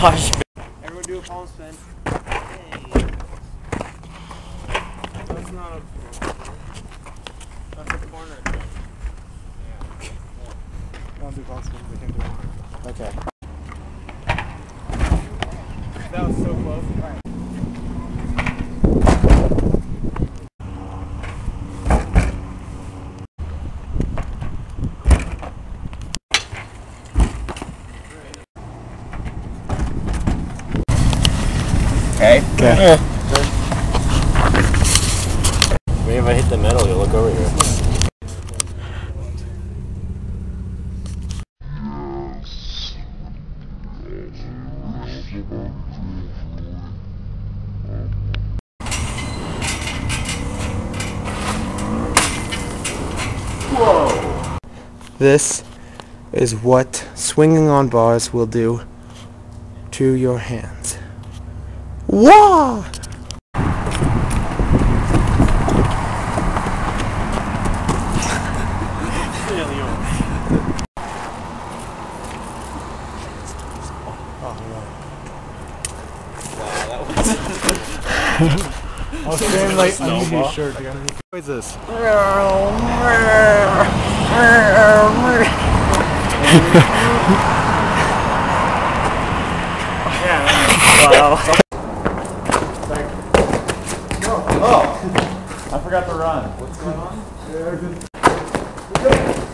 Josh. Everyone do a palm spin. Hey. That's not a... That's a corner. Yeah. Don't do palm spin. We can do it. Okay. That was so close. All right. Okay. Okay. Maybe if I hit the metal, you'll look over here. Whoa! This is what swinging on bars will do to your hands. Wow! I'll stand like I'm your shirt. What is this? Wow. Oh! I forgot to run. What's going on?